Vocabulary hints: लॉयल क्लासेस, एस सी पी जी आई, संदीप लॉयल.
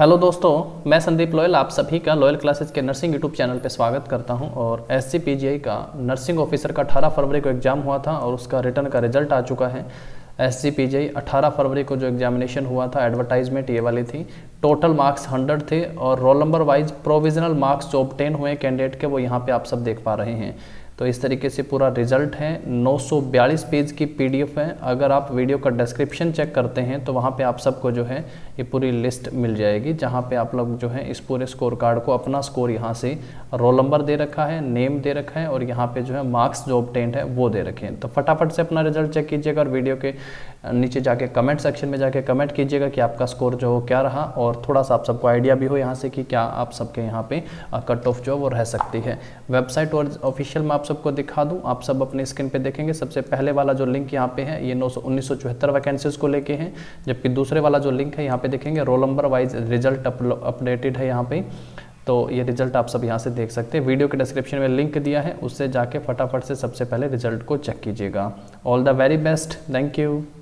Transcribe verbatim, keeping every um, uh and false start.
Hello दोस्तों, मैं संदीप लॉयल आप सभी का लॉयल क्लासेस के नर्सिंग यूट्यूब चैनल पर स्वागत करता हूं। और एस सी पी जी आई का नर्सिंग ऑफिसर का अठारह फरवरी को एग्ज़ाम हुआ था और उसका रिटर्न का रिजल्ट आ चुका है। एस सी पी जी आई अठारह फरवरी को जो एग्जामिनेशन हुआ था, एडवर्टाइजमेंट ये वाली थी। टोटल मार्क्स हंड्रेड थे और roll number wise provisional marks जो ऑब्टेन हुए कैंडिडेट के वो यहाँ पर आप सब देख पा रहे हैं। तो इस तरीके से पूरा रिजल्ट है। नौ सौ बयालीस पेज की पीडीएफ है। अगर आप वीडियो का डिस्क्रिप्शन चेक करते हैं तो वहाँ पे आप सबको जो है ये पूरी लिस्ट मिल जाएगी, जहाँ पे आप लोग जो है इस पूरे स्कोर कार्ड को अपना स्कोर यहाँ से रोल नंबर दे रखा है, नेम दे रखा है और यहाँ पे जो है मार्क्स जो ऑब्टेंड है वो दे रखे हैं। तो फटाफट से अपना रिजल्ट चेक कीजिएगा और वीडियो के नीचे जाके कमेंट सेक्शन में जाके कमेंट कीजिएगा कि आपका स्कोर जो हो क्या रहा, और थोड़ा सा आप सबको आइडिया भी हो यहाँ से कि क्या आप सबके यहाँ पे कट ऑफ जो वो रह सकती है। वेबसाइट और ऑफिशियल में आप सबको दिखा दूं, आप सब अपने स्क्रीन पे देखेंगे। सबसे पहले वाला जो लिंक यहाँ पे है ये नौ सौ उन्नीस सौ चौहत्तर वैकेंसीज को लेके हैं, जबकि दूसरे वाला जो लिंक है यहाँ पे देखेंगे roll number wise result updated है यहाँ पे। तो ये रिजल्ट आप सब यहाँ से देख सकते हैं। वीडियो के डिस्क्रिप्शन में लिंक दिया है, उससे जाके फटाफट से सबसे पहले रिजल्ट को चेक कीजिएगा। All the very best, thank you.